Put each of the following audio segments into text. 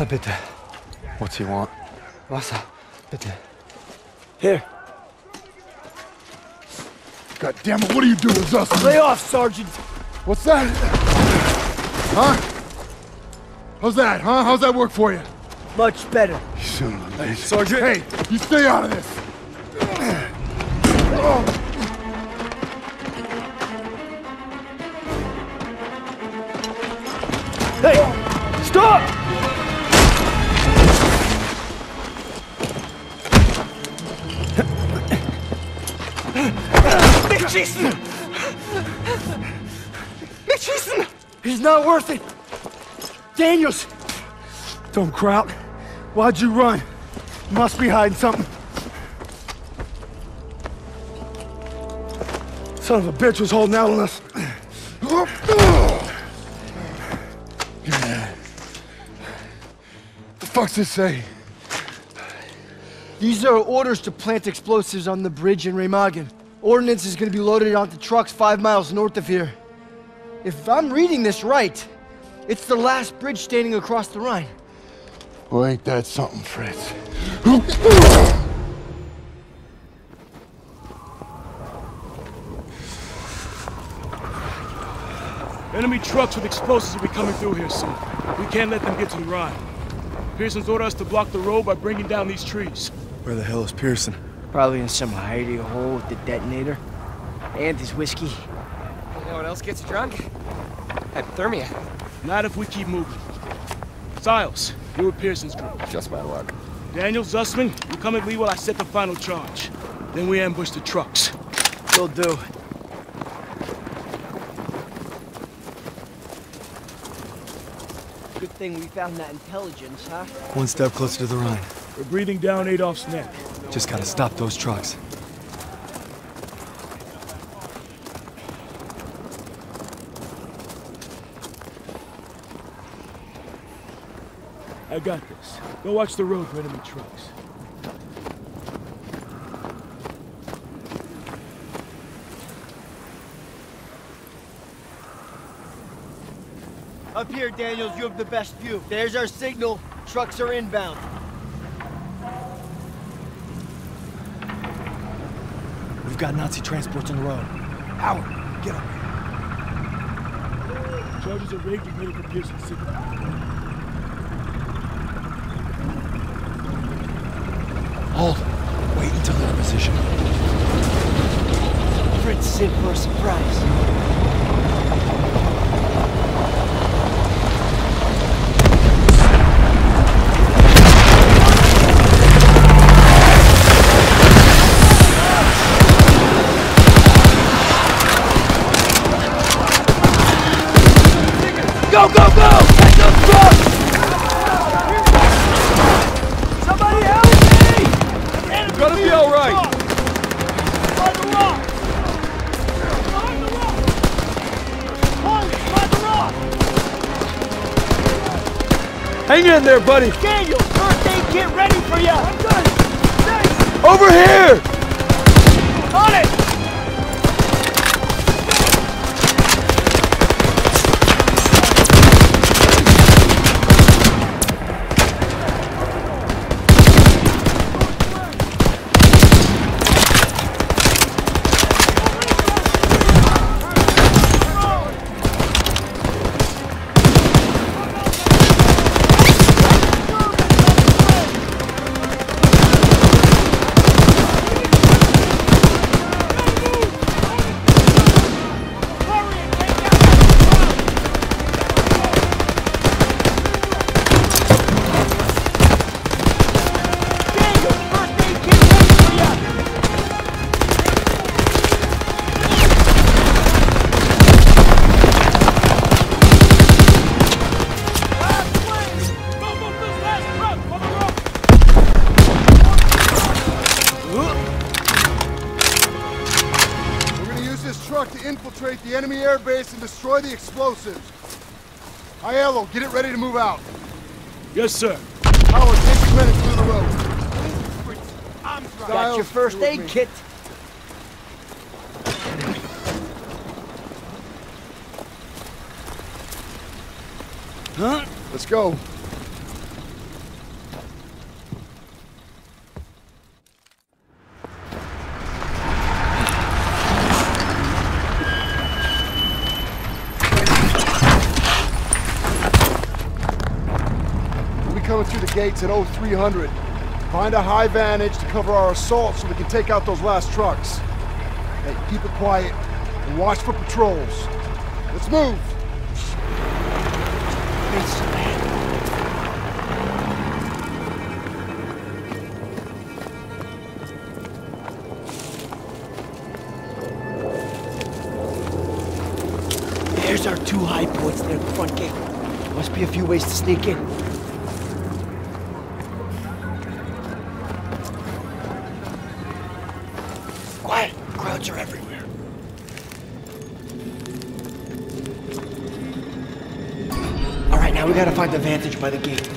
Wasser, bitte. What's he want? Wasser, bitte. Here. God damn it, what are you doing, Zussman? Lay off, Sergeant! What's that? Huh? How's that, huh? How's that work for you? Much better. You son of a bitch. Sergeant! Hey, you stay out of this! Oh. Hey! Stop! Nicht schießen! Nicht schießen! He's not worth it! Daniels! Dumb Kraut, why'd you run? Must be hiding something. Son of a bitch was holding out on us. What's this say? These are orders to plant explosives on the bridge in Remagen. Ordnance is going to be loaded onto trucks 5 miles north of here. If I'm reading this right, it's the last bridge standing across the Rhine. Well, ain't that something, Fritz? Enemy trucks with explosives will be coming through here soon. We can't let them get to the Rhine. Pearson's ordered us to block the road by bringing down these trees. Where the hell is Pearson? Probably in some hidey hole with the detonator. And his whiskey. You know what else gets drunk? Hypothermia. Not if we keep moving. Siles, you're with Pearson's group. Just my luck. Daniel, Zussman, you come at me while I set the final charge. Then we ambush the trucks. Will do. Good thing we found that intelligence, huh? One step closer to the Rhine. We're breathing down Adolf's neck. Just gotta stop those trucks. I got this. Go watch the road for enemy trucks. Up here, Daniels, you have the best view. There's our signal. Trucks are inbound. We've got Nazi transports on the road. Howard, get up here. Charges are rigged and ready for Pearson's signal. Hold. Wait until they're in position. Fritz is in for a surprise. Go, go, go! Get those trucks! Somebody help me! It's gonna be alright! Find the rock! Find the rock! Find the rock! Hang in there, buddy! Daniel, birthday kit ready for ya! I'm good! Thanks! Over here! On it! The enemy airbase and destroy the explosives. Aiello, get it ready to move out. Yes, sir. Howard, take the minutes through the road. I'm right. Got your first aid kit. Huh? Let's go. gates at 0300. Find a high vantage to cover our assault so we can take out those last trucks. Hey, keep it quiet and watch for patrols. Let's move! There's our two high points near the front gate. Must be a few ways to sneak in. Quiet! Crowds are everywhere. Alright, now we gotta find the vantage by the gate.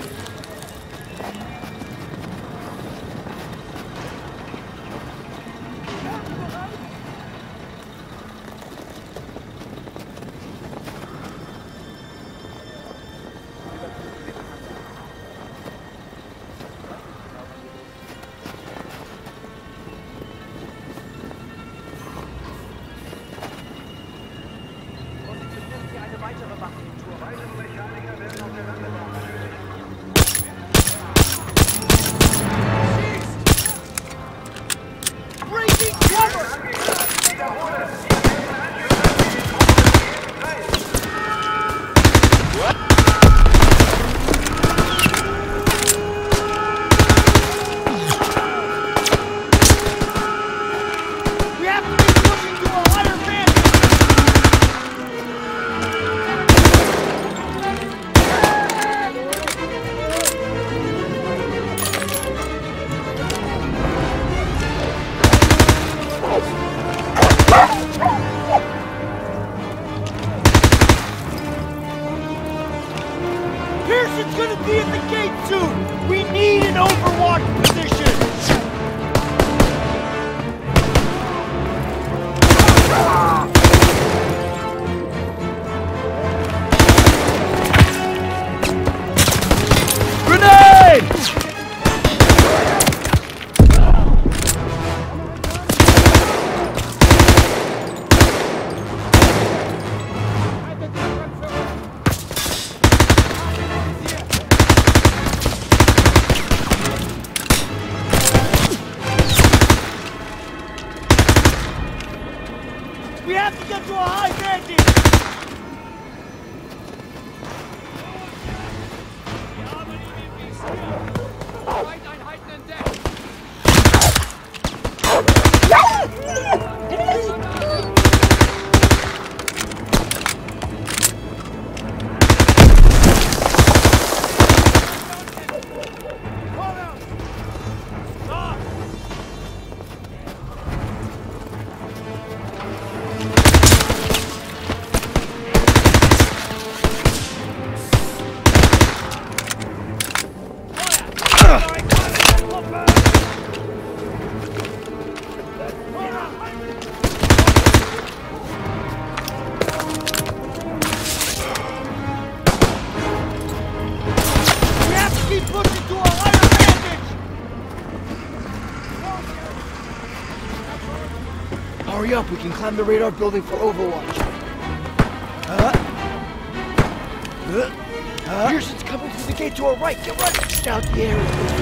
Pearson's gonna be at the gate soon! We need an overwatch position! We have to get to a high vantage! Hurry up, we can climb the radar building for overwatch. Pearson's coming through the gate to our right, get ready! Scout the area.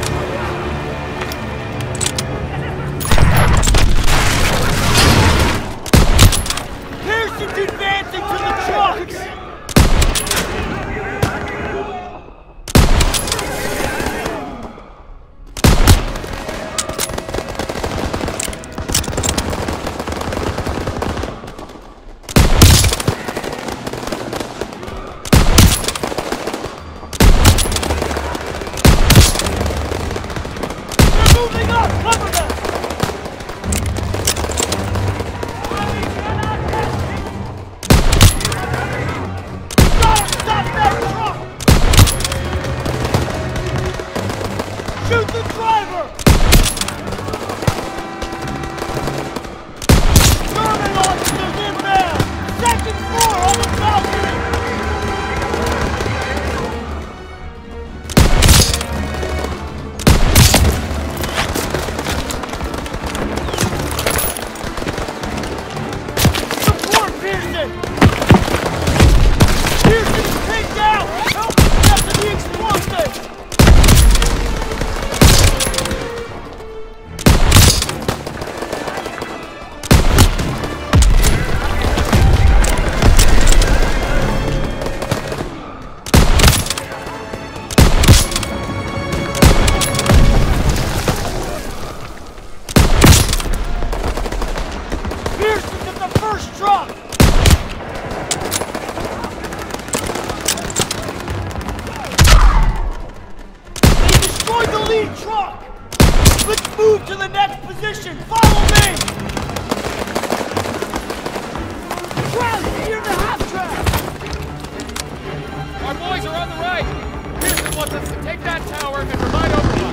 position! Follow me! Crowd, near the half-track! Our boys are on the right! Pearson wants us to take that tower and provide overrun.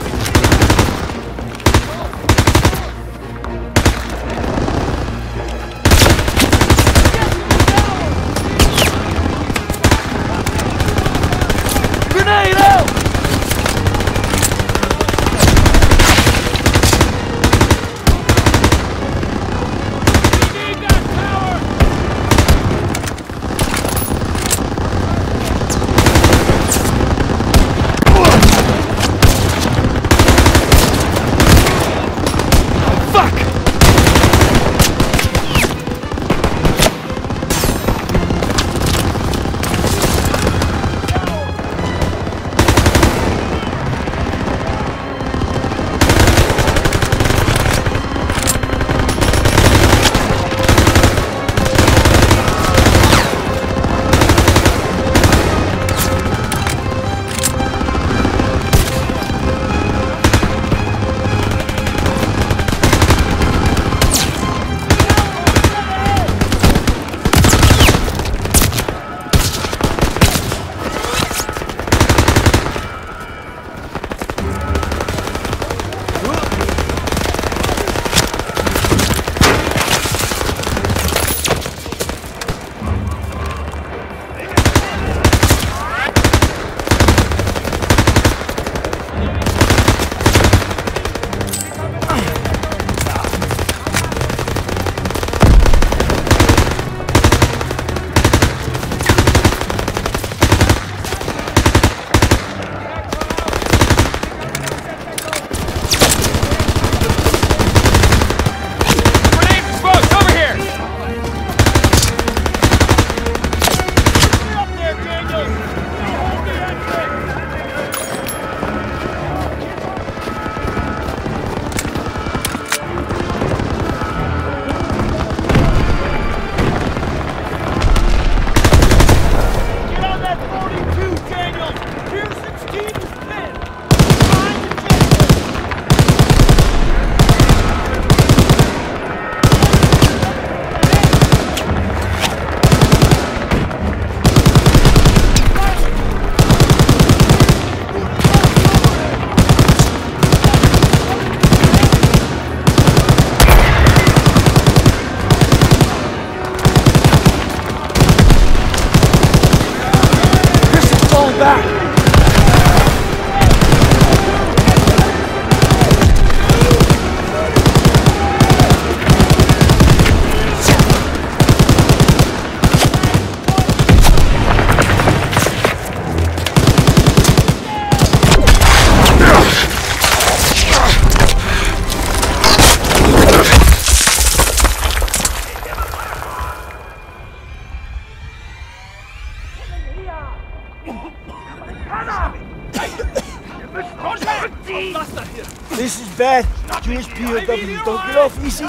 This is bad. Jewish POWs, don't get off easy.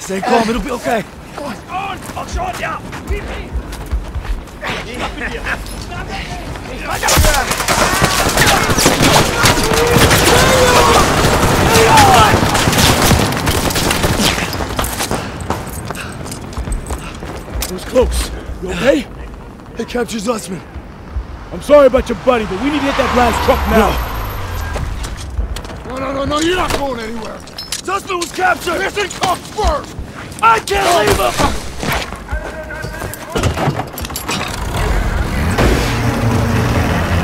Stay calm, it'll be okay. I'll show it now. It was close. You okay? They captured Zussman. I'm sorry about your buddy, but we need to hit that last truck now. No, you're not going anywhere! Zussman was captured! Listen, come first! I can't leave him!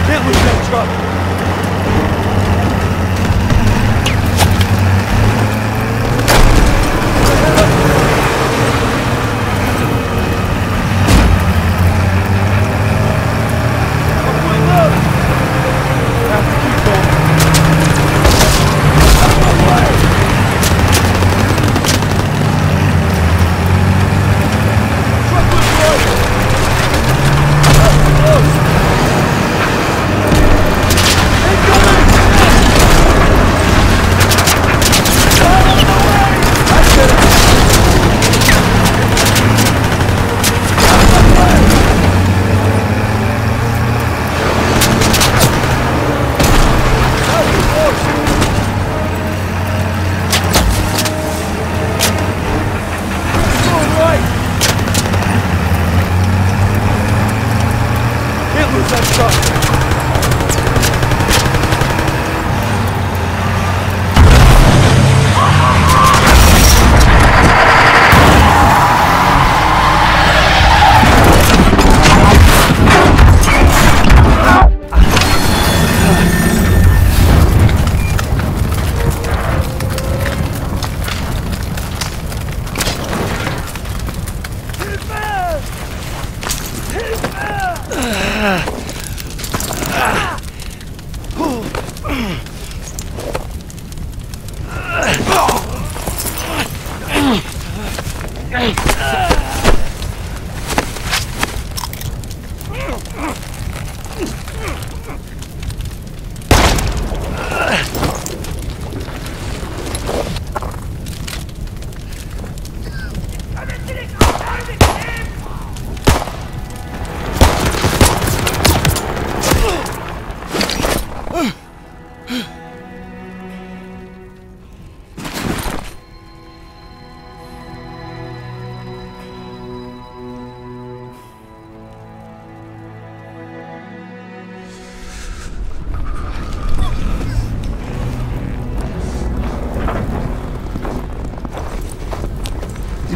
Can't lose that truck!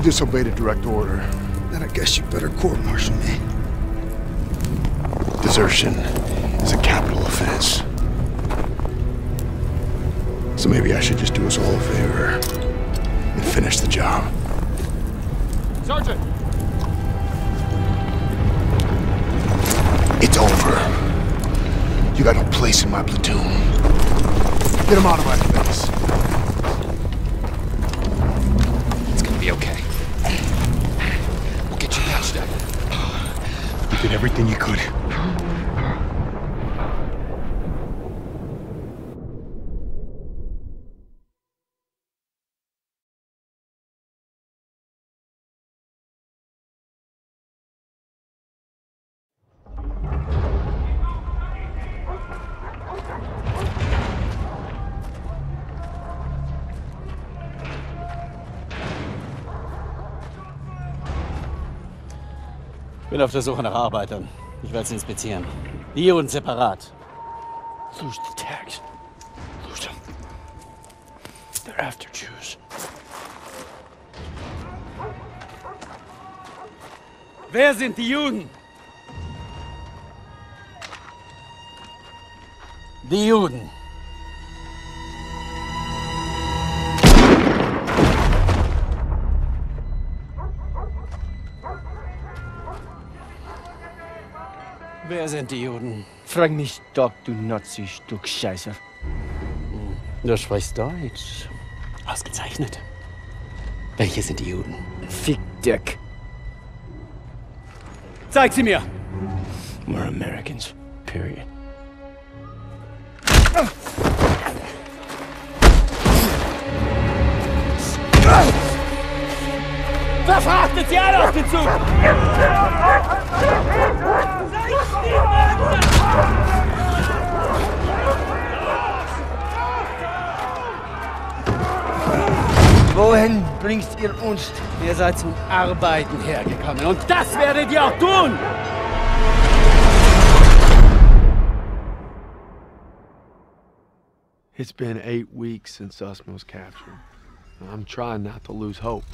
Disobeyed a direct order. Then I guess you better court-martial me. Desertion is a capital offense. So maybe I should just do us all a favor and finish the job. Sergeant! It's over. You got no place in my platoon. Get him out of my face. It's gonna be okay. You did everything you could. Ich bin auf der Suche nach Arbeitern. Ich werde sie inspizieren. Die und separat. Lose the tags. Lose them. They're after Jews. Wer sind die Juden? Die Juden. Wer sind die Juden? Frag mich doch, du Nazi-Stück Scheiße. Du sprichst Deutsch. Ausgezeichnet. Welche sind die Juden? Fick Dick. Zeig sie mir! We're Americans. Period. Verfrachtet sie alle auf den Zug! Wohin bringt ihr uns? Ihr seid zum Arbeiten hergekommen und das werdet ihr auch tun! It's been 8 weeks since Osmo was captured. I'm trying not to lose hope.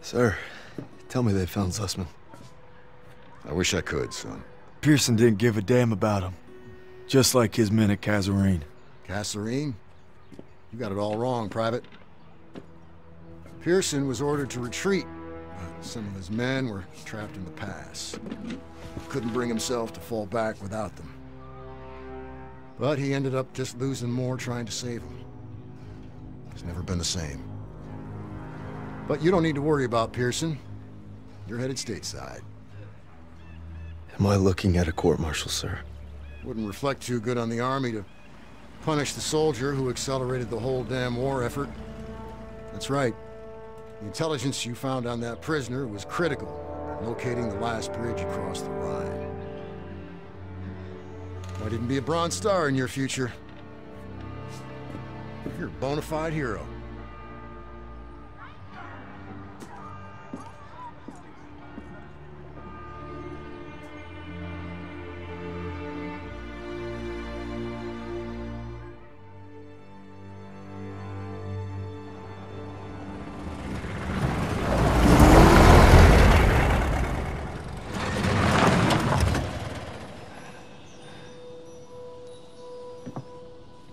Sir, tell me they found Zussman. I wish I could, son. Pearson didn't give a damn about him. Just like his men at Kasserine. Kasserine? You got it all wrong, Private. Pearson was ordered to retreat, but some of his men were trapped in the pass. Couldn't bring himself to fall back without them. But he ended up just losing more trying to save them. It's never been the same. But you don't need to worry about Pearson. You're headed stateside. Am I looking at a court-martial, sir? Wouldn't reflect too good on the army to punish the soldier who accelerated the whole damn war effort. That's right. The intelligence you found on that prisoner was critical, locating the last bridge across the Rhine. Why didn't be a Bronze Star in your future? You're a bona fide hero.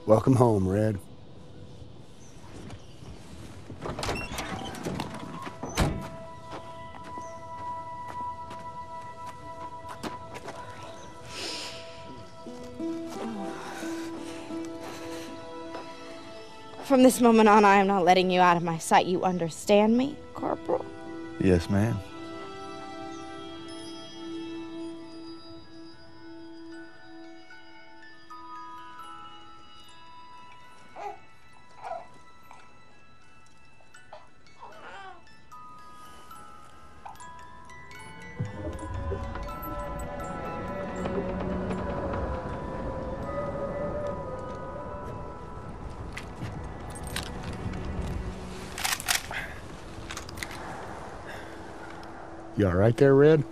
Welcome home, Red. From this moment on, I am not letting you out of my sight. You understand me, Corporal? Yes, ma'am. You all right there, Red?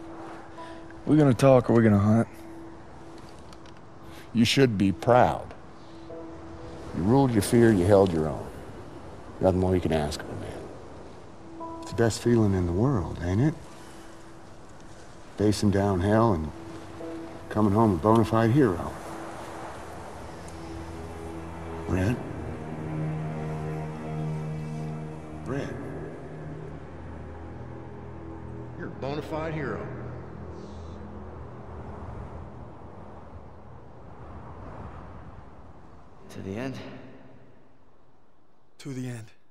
We're gonna talk or we're gonna hunt. You should be proud. You ruled your fear, you held your own. Nothing more you can ask of a man. It's the best feeling in the world, ain't it? Facing down hell and coming home a bona fide hero. Red? Red. Bonafide hero. To the end. To the end.